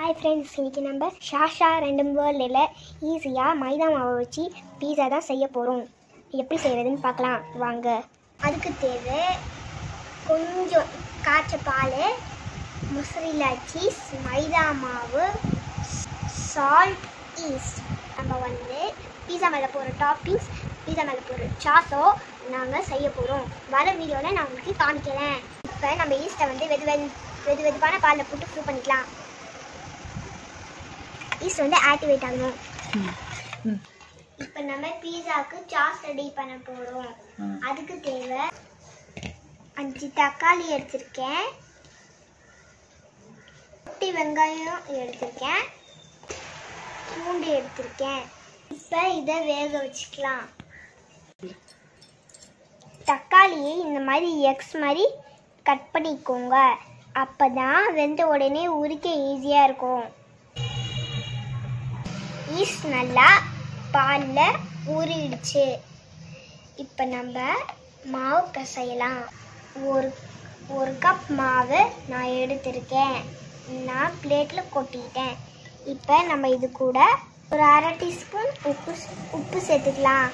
Hi friends, இன்னைக்கு நம்ம ஷாஷா ரெண்டும் வேர்ல்டில் ஈஸியாக மைதா மாவை வச்சு பீஸா தான் செய்ய போகிறோம். எப்படி செய்கிறதுன்னு பார்க்கலாம் வாங்க. அதுக்கு தேவை கொஞ்சம் காய்ச்ச பால், முசரிலா சீஸ், மைதா மாவு, சால்ட், ஈஸ்ட். நம்ம பீஸா மேலே போகிற டாப்பிங்ஸ், பீஸா மேலே போகிற சாஸோ நாங்கள் செய்ய போகிறோம். வர வீடியோவில் நான் உங்களுக்கு காமிக்கிறேன். இப்போ நம்ம ஈஸ்ட்டை வெதுவெதுப்பான பாலில் போட்டு ஃப்ரூ பண்ணிக்கலாம். ஈஸ்ட் ஆக்டிவேட் ஆகணும். இப்போ நம்ம பீஸாக்கு சாஸ் ரெடி பண்ண போகிறோம். அதுக்கு தேவை 5 தக்காளி எடுத்திருக்கேன், 10 வெங்காயம் எடுத்திருக்கேன், பூண்டு எடுத்திருக்கேன். இப்போ இதை வேக வச்சுக்கலாம். தக்காளியை இந்த மாதிரி எக்ஸ் மாதிரி கட் பண்ணிக்கோங்க. அப்போ தான் வெந்த உடனே உரிக்க ஈஸியாக இருக்கும். ஈஸ்ட் நல்லா பாலில் ஊறிடுச்சு. இப்போ நம்ம மாவு பிசையலாம். ஒரு கப் மாவு நான் எடுத்திருக்கேன், நான் பிளேட்டில் கொட்டிட்டேன். இப்போ நம்ம இது கூட ஒரு அரை டீஸ்பூன் உப்பு சேர்த்துக்கலாம்.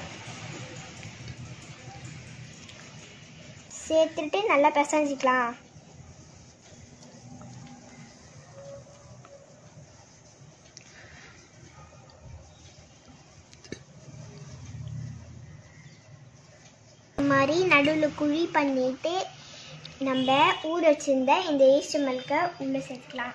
சேர்த்துட்டு நல்லா பிசைஞ்சிக்கலாம். மாதிரி நடுவில் குழி பண்ணிட்டு நம்ம ஊற வச்சிருந்த இந்த ஈஸ்ட் மில்கை உள்ள சேர்க்கலாம்.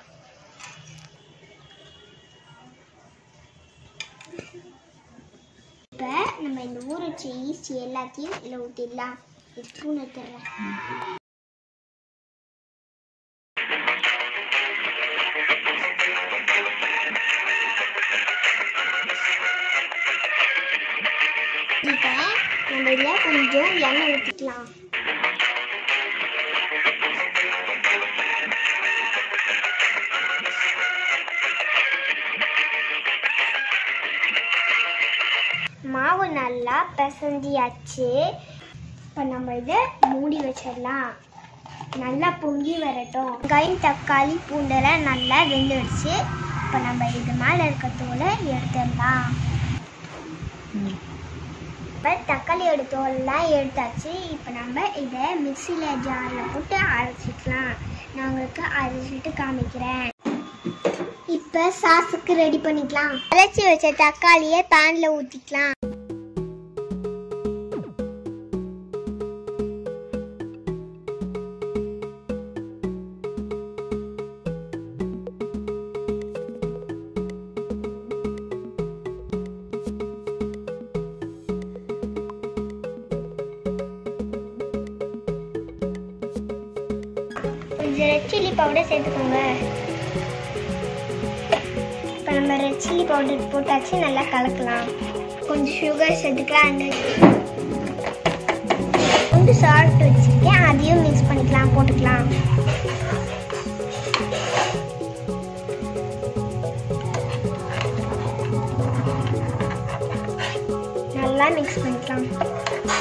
இப்போ நம்ம இந்த ஊற வச்ச ஈஸ்ட் எல்லாத்தையும் இதில் ஊற்றிடலாம். தூணை தர நம்ம இதில் கொஞ்சம் எண்ணெய் ஊற்றிக்கலாம். மாவு நல்லா பிசைஞ்சியாச்சு. இப்போ நம்ம இதை மூடி வச்சிடலாம். நல்லா பொங்கி வரட்டும். வெங்காயம், தக்காளி, பூண்டெல்லாம் நல்லா வெந்துடுச்சு. இப்போ நம்ம இது மேலே இருக்க தோலை எடுத்துடலாம். இப்போ தக்காளியோட தோலெலாம் எடுத்தாச்சு. இப்போ நம்ம இதை மிக்சியில் ஜாரில் போட்டு அரைச்சிக்கலாம். நான் உங்களுக்கு அரைச்சிட்டு காமிக்கிறேன். இப்போ சாஸுக்கு ரெடி பண்ணிக்கலாம். அரைச்சி வச்ச தக்காளியை பேனில் ஊற்றிக்கலாம். ரெட் சில்லி பவுடர் சேர்த்துக்கோங்க. இப்போ நம்ம ரெட் சில்லி பவுடர் போட்டாச்சு. நல்லா கலக்கலாம். கொஞ்சம் சுகர் சேர்த்துக்கலாம். கொஞ்சம் சால்ட் வச்சுருக்கேன், அதையும் மிக்ஸ் பண்ணிக்கலாம், போட்டுக்கலாம். நல்லா மிக்ஸ் பண்ணிக்கலாம்.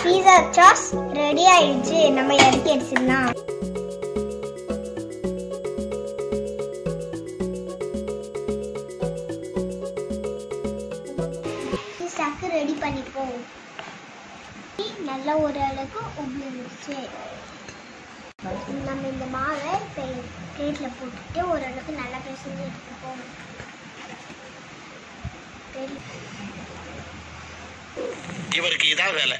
பீஸா சாஸ் ரெடி ஆயிடுச்சு. நம்ம இறக்கி அடிச்சிடலாம். ரெடி பண்ணிப்போம். நல்லா ஒரு அளவுக்கு உபயோகிச்சு நம்ம இந்த மாவை பிளேட்டில் போட்டுட்டு ஓரளவுக்கு நல்லா பிசைஞ்சு எடுத்துப்போம். இவருக்கு இதான் வேலை.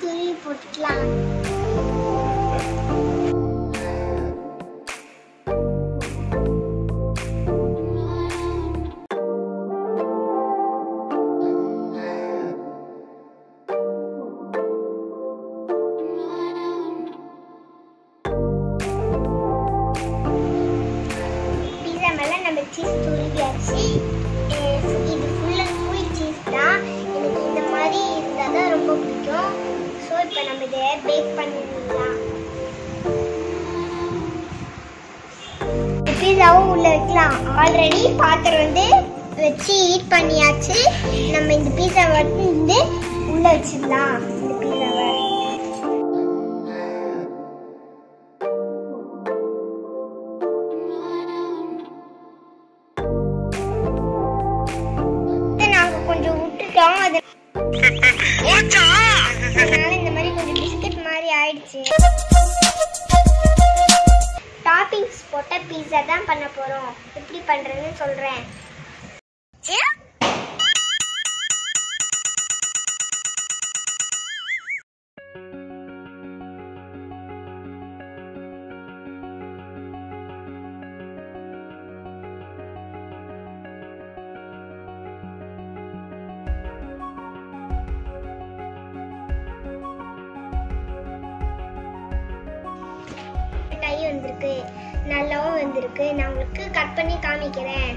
துருவி போட்டுக்கலாம். இது ஃபுல்லாக ஸ்வீட் சீஸ் தான். எனக்கு இந்த மாதிரி இருந்தால் தான் ரொம்ப பிடிக்கும். ஸோ இப்போ நம்ம இதை பேக் பண்ணிடலாம். பீஸாவும் உள்ளே வைக்கலாம். ஆல்ரெடி பாத்திரம் வந்து வச்சு ஹீட் பண்ணியாச்சு. நம்ம இந்த பீஸாவை வந்து உள்ளே வச்சிடலாம். இந்த பீஸாவை கொஞ்சம் விட்டுட்டோம். அதனால இந்த மாதிரி கொஞ்சம் பிஸ்கட் மாதிரி ஆயிடுச்சு. டாப்பிங்ஸ் போட்ட பீஸா தான் பண்ண போறோம். எப்படி பண்றதுன்னு சொல்றேன். வந்திருக்கு, நல்லாவும் வந்திருக்கு. நான் உங்களுக்கு கட் பண்ணி காமிக்கிறேன்.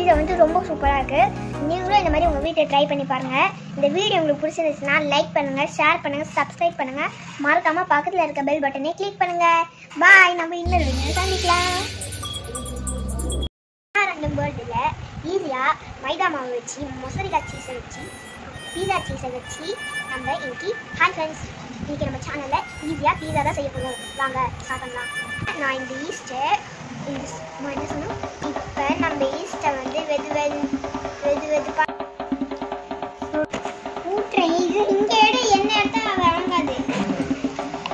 இது வந்து ரொம்ப சூப்பராக இருக்குது. நீங்களும் இந்த மாதிரி உங்கள் வீட்டை ட்ரை பண்ணி பாருங்கள். இந்த வீடியோ உங்களுக்கு பிடிச்சிருந்துச்சுன்னா லைக் பண்ணுங்கள், ஷேர் பண்ணுங்கள், சப்ஸ்கிரைப் பண்ணுங்கள். மறக்காமல் பக்கத்தில் இருக்க பெல் பட்டனை கிளிக் பண்ணுங்கள். பாய். நம்ம இன்னொரு வீடியோ சந்திக்கலாம். ரெண்டு பேர்டில் ஈஸியாக மைதா மாவு வச்சு, மொசரிக்காய் சீஸை வச்சு, பீஸா சீஸை வச்சு நம்ம இன்னைக்கு ஹாய் ஃப்ரெண்ட்ஸ், இன்னைக்கு நம்ம சேனலில் ஈஸியாக பீஸா தான் செய்ய போகணும். வாங்க ஸ்டார்ட் பண்ணலாம். நான் இந்த ஈஸ்ட்டை இப்போ நம்ம ஈஸ்ட்டை வந்து வெதுவெதுப்பாக ஊற்றுறேன். இது இங்கே என்ன இடத்துல வழங்காது,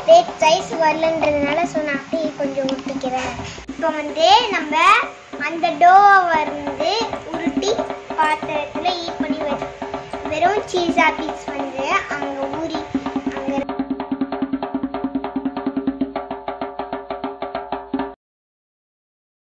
பேக் சைஸ் வரலன்றதுனால நான் அப்படியே கொஞ்சம் ஊற்றிக்கிறேன். இப்போ வந்து நம்ம அந்த டோவை வந்து உருட்டி பாத்திரத்தில் ஈட் பண்ணி வெறும் சீஸா பீஸ் வந்து